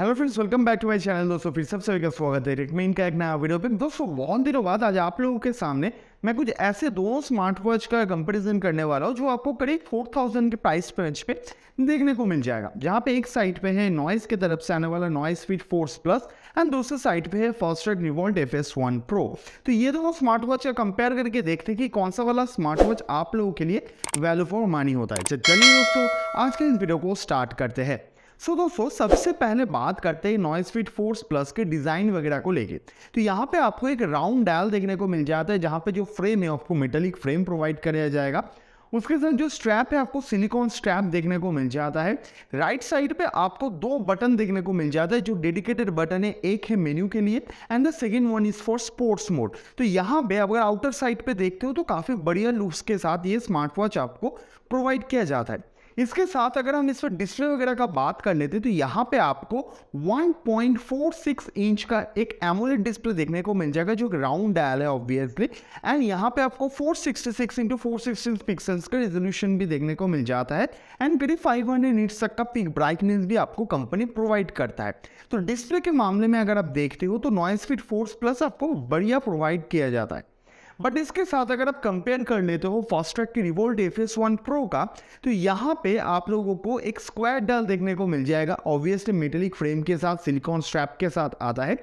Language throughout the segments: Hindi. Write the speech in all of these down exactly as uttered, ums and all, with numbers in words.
Hello friends, welcome back to my channel. दोस्तों फिर सबसे सभी का स्वागत है रिकमेंड का एक नया वीडियो पे। दोस्तों बहुत दिनों बाद आज आप लोगों के सामने मैं कुछ ऐसे दो स्मार्ट वॉच का कंपैरिजन करने वाला हूँ जो आपको करीब चार हज़ार के प्राइस रेंज पे देखने को मिल जाएगा। जहाँ पे एक साइड पे है नॉइस की तरफ से आने वाला नॉइसफिट फोर्स प्लस एंड दूसरे साइड पे है Fastrack Revolt F S one Pro. तो ये दोनों स्मार्ट वॉच का कंपेयर करके देखते हैं कि कौन सा वाला स्मार्ट वॉच आप लोगों के लिए वैल्यू फॉर मनी होता है। चलिए दोस्तों आज के इस वीडियो को स्टार्ट करते हैं। सो so, दोस्तों सबसे पहले बात करते हैं नॉइसफिट फोर्स प्लस के डिज़ाइन वगैरह को लेके। तो यहाँ पे आपको एक राउंड डायल देखने को मिल जाता है जहाँ पे जो फ्रेम है आपको मेटलिक फ्रेम प्रोवाइड कराया जाएगा। उसके साथ जो स्ट्रैप है आपको सिलिकॉन स्ट्रैप देखने को मिल जाता है। राइट साइड पे आपको दो बटन देखने को मिल जाता है जो डेडिकेटेड बटन है, एक है मेन्यू के लिए and the second one is for sports mode. तो यहाँ पे अगर आउटर साइड पे देखते हो तो काफ़ी बढ़िया लुक्स के साथ ये स्मार्ट वॉच आपको प्रोवाइड किया जाता है। इसके साथ अगर हम इस पर डिस्प्ले वगैरह का बात कर लेते हैं तो यहाँ पे आपको one point four six inch का एक एमोलेड डिस्प्ले देखने को मिल जाएगा जो राउंड डायल है ऑब्वियसली। एंड यहाँ पे आपको four sixty six into four sixty six pixels का रेजोल्यूशन भी देखने को मिल जाता है एंड करीब फाइव हंड्रेड नीट्स तक का पिक ब्राइटनेस भी आपको कंपनी प्रोवाइड करता है। तो डिस्प्ले के मामले में अगर आप देखते हो तो नॉइसफिट फोर्स प्लस आपको बढ़िया प्रोवाइड किया जाता है। बट इसके साथ अगर आप कंपेयर कर लेते हो फास्ट्रैक की Revolt F S one pro का तो यहाँ पे आप लोगों को एक स्क्वायर डायल देखने को मिल जाएगा। ऑब्वियसली मेटेलिक फ्रेम के साथ सिलिकॉन स्ट्रैप के साथ आता है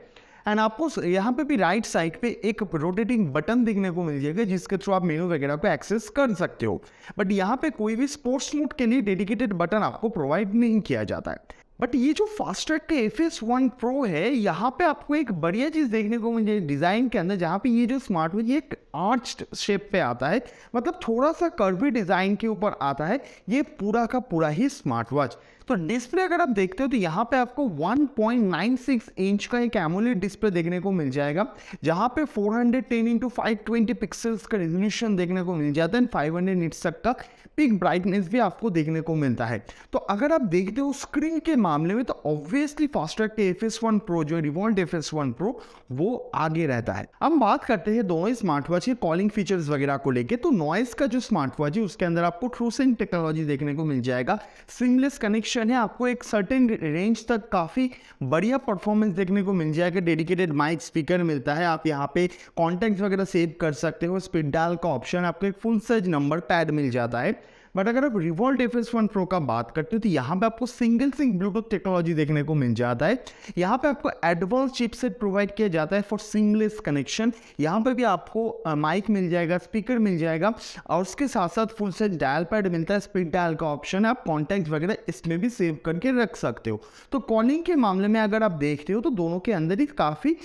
एंड आपको यहाँ पे भी राइट साइड पे एक रोटेटिंग बटन देखने को मिल जाएगा जिसके थ्रू आप मेनू वगैरह को एक्सेस कर सकते हो। बट यहाँ पे कोई भी स्पोर्ट्स मोड के लिए डेडिकेटेड बटन आपको प्रोवाइड नहीं किया जाता है। बट ये जो फास्ट्रैक का एफ एस वन प्रो है यहाँ पे आपको एक बढ़िया चीज़ देखने को मिल जाएगी डिज़ाइन के अंदर, जहाँ पे ये जो स्मार्ट वॉच ये एक आर्च्ड शेप पे आता है, मतलब थोड़ा सा कर्वी डिज़ाइन के ऊपर आता है ये पूरा का पूरा ही स्मार्ट वॉच। तो डिस्प्ले अगर आप देखते हो तो यहाँ पे आपको one point nine six inch का एक एमोलेड डिस्प्ले देखने को मिल जाएगा जहाँ पे four hundred ten into five twenty pixels का रेजोल्यूशन देखने को मिल जाता है एंड फाइव हंड्रेड नीट्स तक का पिक ब्राइटनेस भी आपको देखने को मिलता है। तो अगर आप देखते हो स्क्रीन के मामले में तो ऑब्वियसली फास्ट्रैक के एफ एस वन प्रो जो है revolt F S one pro वो आगे रहता है। अब बात करते हैं दोनों स्मार्ट वॉच के कॉलिंग फीचर्स वगैरह को लेकर। तो नॉइस का जो स्मार्ट वॉच है उसके अंदर आपको ट्रू सेंस टेक्नोलॉजी देखने को मिल जाएगा। सिमलेस कनेक्शन है, आपको एक सर्टेन रेंज तक काफी बढ़िया परफॉर्मेंस देखने को मिल जाएगा। डेडिकेटेड माइक स्पीकर मिलता है, आप यहाँ पे कॉन्टैक्ट वगैरह सेव कर सकते हो। स्पीड डायल का ऑप्शन, आपको एक फुल साइज नंबर पैड मिल जाता है। बट अगर आप revolt F S one pro का बात करते हो तो यहाँ पे आपको सिंगल सिंक ब्लूटूथ टेक्नोलॉजी देखने को मिल जाता है। यहाँ पे आपको एडवांस चिपसेट प्रोवाइड किया जाता है फॉर सिमलेस कनेक्शन। यहाँ पे भी आपको माइक मिल जाएगा, स्पीकर मिल जाएगा और उसके साथ साथ फुल सेट डायल पैड मिलता है। स्पीड डायल का ऑप्शन है, आप कॉन्टैक्ट वगैरह इसमें भी सेव करके रख सकते हो। तो कॉलिंग के मामले में अगर आप देखते हो तो दोनों के अंदर ही काफ़ी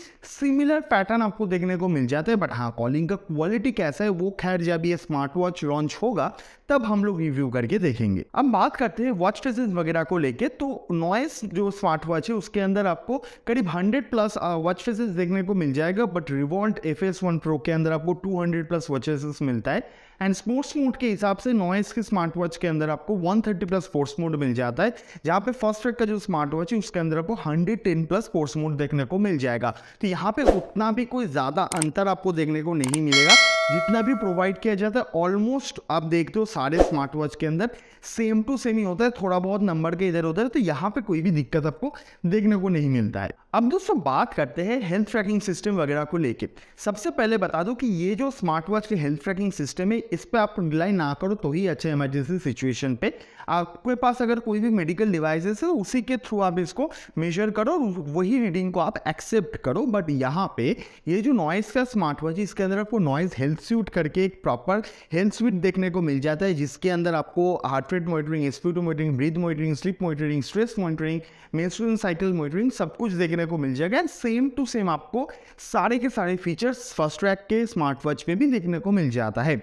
सिमिलर पैटर्न आपको देखने को मिल जाता है। बट हाँ, कॉलिंग का क्वालिटी कैसा है वो खैर जब ये स्मार्ट वॉच लॉन्च होगा तब हम लोग रिव्यू करके देखेंगे। अब बात करते हैं वॉच फेसेस वगैरह को लेके। तो नॉइस जो स्मार्ट वॉच है उसके अंदर आपको करीब हंड्रेड प्लस वॉच फेसेस देखने को मिल जाएगा। But revolt F S one pro के अंदर आपको two hundred plus watch faces मिलता है एंड स्पोर्ट्स मोड के हिसाब से नॉइस के स्मार्ट वॉच के अंदर आपको one thirty plus sports mode मिल जाता है। जहाँ पे फास्ट्रैक का जो स्मार्ट वॉच है उसके अंदर आपको hundred ten plus sports mode देखने को मिल जाएगा। तो यहाँ पे उतना भी कोई ज़्यादा अंतर आपको देखने को नहीं मिलेगा। जितना भी प्रोवाइड किया जाता है ऑलमोस्ट आप देखते हो सारे स्मार्ट वॉच के अंदर सेम टू सेम ही होता है, थोड़ा बहुत नंबर के इधर उधर। तो यहाँ पे कोई भी दिक्कत आपको देखने को नहीं मिलता है। अब दोस्तों बात करते हैं हेल्थ ट्रैकिंग सिस्टम वगैरह को लेके। सबसे पहले बता दूं कि ये जो स्मार्ट वॉच की हेल्थ ट्रैकिंग सिस्टम है इस पर आप रिलाई ना करो तो ही अच्छा। इमरजेंसी सिचुएशन पे आपके पास अगर कोई भी मेडिकल डिवाइसेस है उसी के थ्रू आप इसको मेजर करो, वही रीडिंग को आप एक्सेप्ट करो। बट यहाँ पे ये जो नॉइस का स्मार्ट वॉच है इसके अंदर आपको नॉइस हेल्थ सूट करके एक प्रॉपर हेल्थ सूट देखने को मिल जाता है जिसके अंदर आपको heart rate monitoring, SPO two monitoring, breath monitoring, sleep monitoring, stress monitoring, menstrual cycle monitoring सब कुछ देखने को मिल जाएगा। एंड सेम टू सेम आपको सारे के सारे फीचर्स फास्ट्रैक के स्मार्ट वॉच में भी देखने को मिल जाता है।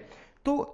तो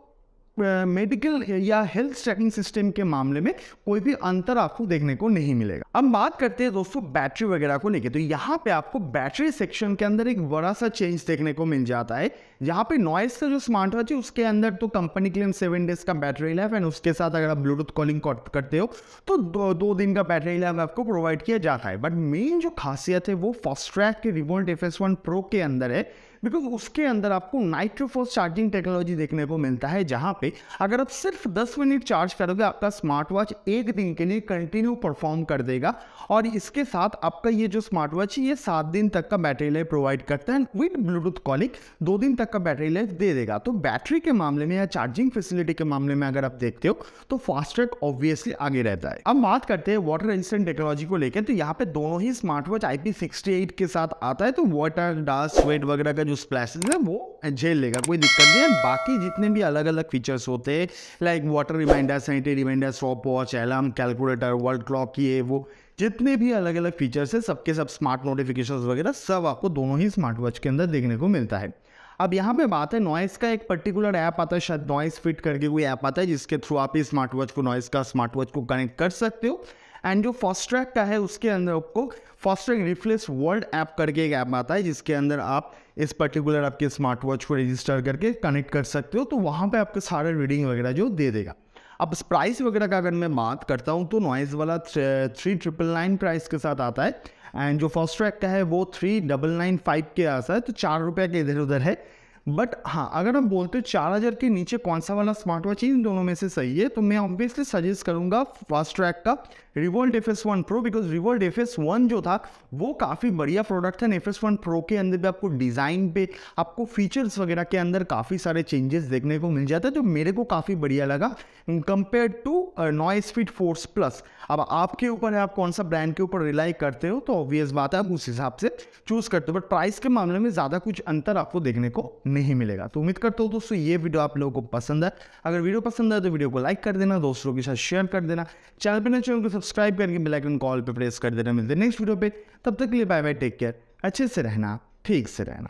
मेडिकल या हेल्थ ट्रैकिंग सिस्टम के मामले में कोई भी अंतर आपको देखने को नहीं मिलेगा। अब बात करते हैं दोस्तों बैटरी वगैरह को लेके। तो यहाँ पे आपको बैटरी सेक्शन के अंदर एक बड़ा सा चेंज देखने को मिल जाता है। यहाँ पे नॉइस का जो स्मार्ट वॉच है उसके अंदर तो कंपनी क्लेम सेवन डेज का बैटरी लाइफ एंड उसके साथ अगर आप ब्लूटूथ कॉलिंग करते हो तो दो, दो दिन का बैटरी लाइफ आपको प्रोवाइड किया जाता है। बट मेन जो खासियत है वो फास्ट्रैक के revolt F S one pro के अंदर है बिकॉज उसके अंदर आपको नाइट्रोफोर्स चार्जिंग टेक्नोलॉजी देखने को मिलता है, जहाँ पे अगर आप सिर्फ दस मिनट चार्ज करोगे आपका स्मार्ट वॉच एक दिन के लिए कंटिन्यू परफॉर्म कर देगा। और इसके साथ आपका ये जो स्मार्ट वॉच है ये सात दिन तक का बैटरी लाइफ प्रोवाइड करता है, विद ब्लूटूथ कॉलिंग दो दिन तक का बैटरी लाइफ दे देगा। तो बैटरी के मामले में या चार्जिंग फैसिलिटी के मामले में अगर आप देखते हो तो फास्ट्रैक ऑब्वियसली आगे रहता है। अब बात करते हैं वाटर रेजिस्टेंट टेक्नोलॉजी को लेकर, तो यहाँ पे दोनों ही smart watch I P sixty eight के साथ आता है, तो वाटर डस्ट स्वेट वगैरह का जो स्प्लैशेस है वो झेल लेगा, कोई दिक्कत नहीं है। बाकी जितने भी अलग अलग फीचर्स होते हैं like water reminder, sanitary reminder, stop watch, alarm, calculator, world clock, ये वो जितने भी अलग अलग फीचर्स है सबके सब स्मार्ट नोटिफिकेशन वगैरह सब आपको दोनों ही स्मार्ट वॉच के अंदर देखने को मिलता है। अब यहाँ पे बात है नॉइस का, एक पर्टिकुलर ऐप आता है शायद नॉइसफिट करके कोई ऐप आता है जिसके थ्रू आप इस स्मार्ट वॉच को नॉइस का स्मार्ट वॉच को कनेक्ट कर सकते हो। एंड जो फास्ट्रैक का है उसके अंदर आपको फास्ट्रैक रिफ्लेक्स वर्ल्ड ऐप करके एक ऐप आता है जिसके अंदर आप इस पर्टिकुलर आपके स्मार्ट वॉच को रजिस्टर करके कनेक्ट कर सकते हो, तो वहाँ पर आपके सारे रीडिंग वगैरह जो दे देगा। अब प्राइस वगैरह का अगर मैं बात करता हूँ तो नॉइस वाला थ्री ट्रिपल नाइन प्राइस के साथ आता है, एंड जो फास्ट्रैक का है वो थ्री डबल नाइन फाइव के आता है, तो चार रुपये के इधर उधर है। बट हाँ, अगर आप बोलते हो चार हज़ार के नीचे कौन सा वाला स्मार्ट वॉच इन दोनों में से सही है, तो मैं ऑब्वियसली सजेस्ट करूँगा फास्ट्रैक का revolt F S one pro, because revolt F S one जो था वो काफ़ी बढ़िया प्रोडक्ट है। एफ एस वन प्रो के अंदर भी आपको डिज़ाइन पे, आपको फीचर्स वगैरह के अंदर काफ़ी सारे चेंजेस देखने को मिल जाता है, जो मेरे को काफ़ी बढ़िया लगा compare to NoiseFit force plus. अब आपके ऊपर है आप कौन सा ब्रांड के ऊपर रिलाई करते हो, तो ऑब्वियस बात है आप उस हिसाब से चूज़ करते हो, बट प्राइस के मामले में ज़्यादा कुछ अंतर आपको देखने को नहीं मिलेगा। तो उम्मीद करता हूँ दोस्तों ये वीडियो आप लोगों को पसंद है। अगर वीडियो पसंद है तो वीडियो को लाइक कर देना, दोस्तों के साथ शेयर कर देना, चैनल पर नए चैनल को सब्सक्राइब करके बेल आइकन कॉल पे प्रेस कर देना। मिलते हैं नेक्स्ट वीडियो पे, तब तक के लिए बाय बाय, टेक केयर, अच्छे से रहना, ठीक से रहना।